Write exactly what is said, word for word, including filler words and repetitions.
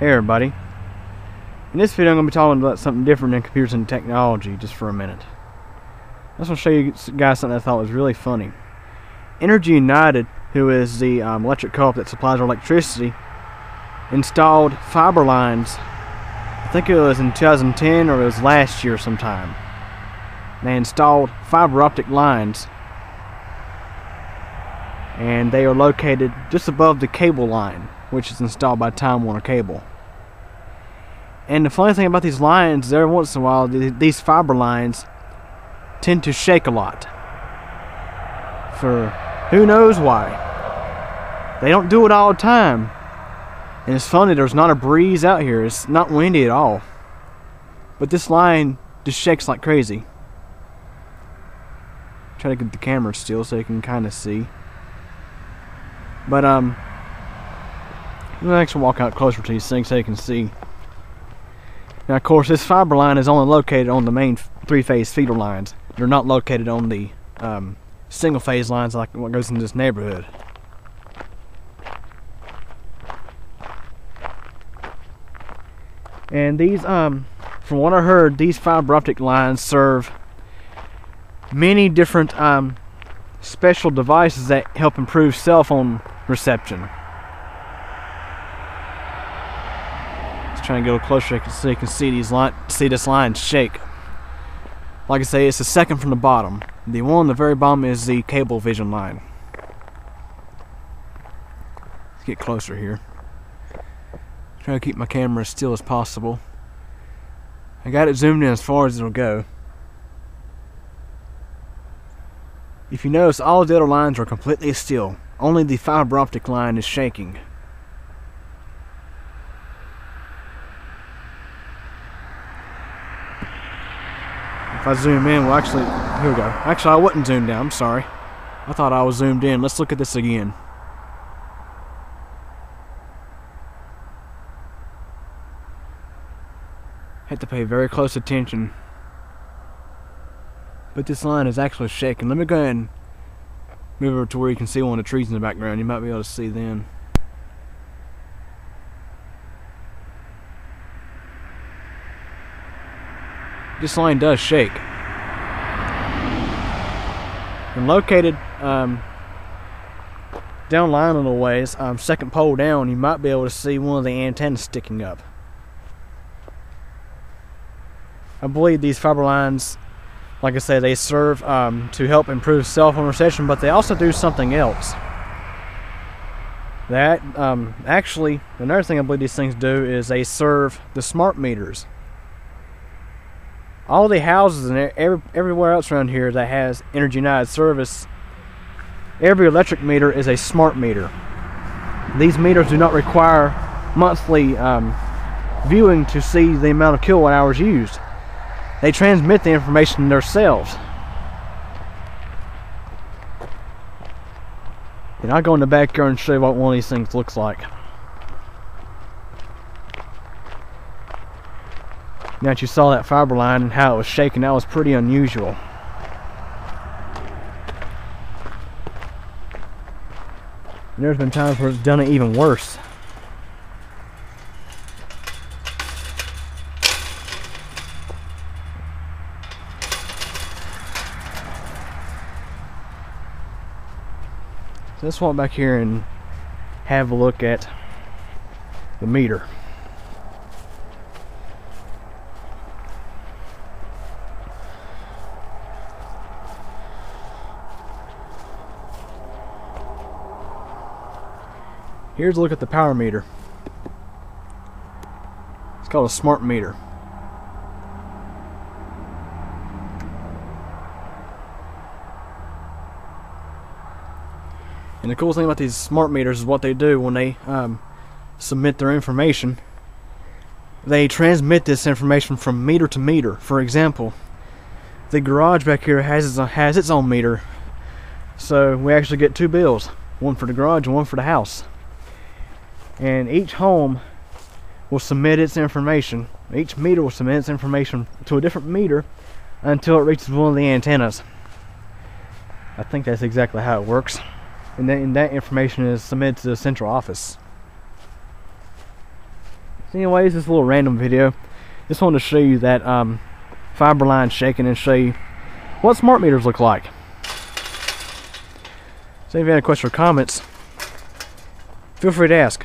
Hey everybody, in this video I'm going to be talking about something different than computers and technology just for a minute. I just want to show you guys something I thought was really funny. Energy United, who is the um, electric co-op that supplies our electricity, installed fiber lines, I think it was in two thousand ten or it was last year sometime. They installed fiber optic lines and they are located just above the cable line, which is installed by Time Warner Cable. And the funny thing about these lines is every once in a while th these fiber lines tend to shake a lot. For who knows why. They don't do it all the time. And it's funny, there's not a breeze out here. It's not windy at all. But this line just shakes like crazy. Try to get the camera still so you can kind of see. But um We'll actually walk out closer to these things so you can see. Now, of course, this fiber line is only located on the main three-phase feeder lines. They're not located on the um, single-phase lines like what goes in this neighborhood. And these, um, from what I heard, these fiber optic lines serve many different um, special devices that help improve cell phone reception. Trying to go closer so you can see these line, see this line shake. Like I say, it's the second from the bottom. The one on the very bottom is the Cablevision line. Let's get closer here. Try to keep my camera as still as possible. I got it zoomed in as far as it'll go. If you notice, all the other lines are completely still. Only the fiber optic line is shaking. If I zoom in, well actually, here we go. Actually, I wasn't zoomed down, I'm sorry. I thought I was zoomed in. Let's look at this again. Had to pay very close attention. But this line is actually shaking. Let me go ahead and move over to where you can see one of the trees in the background. You might be able to see then. This line does shake. And located um, down line a little ways, um, second pole down, you might be able to see one of the antennas sticking up. I believe these fiber lines, like I say, they serve um, to help improve cell phone reception, but they also do something else. That um, actually, another thing I believe these things do is they serve the smart meters. All the houses and every, everywhere else around here that has Energy United service, every electric meter is a smart meter. These meters do not require monthly um, viewing to see the amount of kilowatt hours used. They transmit the information themselves. And I'll go in the backyard and show you what one of these things looks like. Now that you saw that fiber line and how it was shaking, that was pretty unusual. And there's been times where it's done it even worse. So let's walk back here and have a look at the meter. Here's a look at the power meter. It's called a smart meter. And the cool thing about these smart meters is what they do when they um, submit their information. They transmit this information from meter to meter. For example, the garage back here has its own, has its own meter. So we actually get two bills. One for the garage and one for the house. And each home will submit its information. Each meter will submit its information to a different meter until it reaches one of the antennas. I think that's exactly how it works. And then that information is submitted to the central office. So anyways, this little random video, just wanted to show you that um, fiber line shaking and show you what smart meters look like. So if you have any questions or comments, feel free to ask.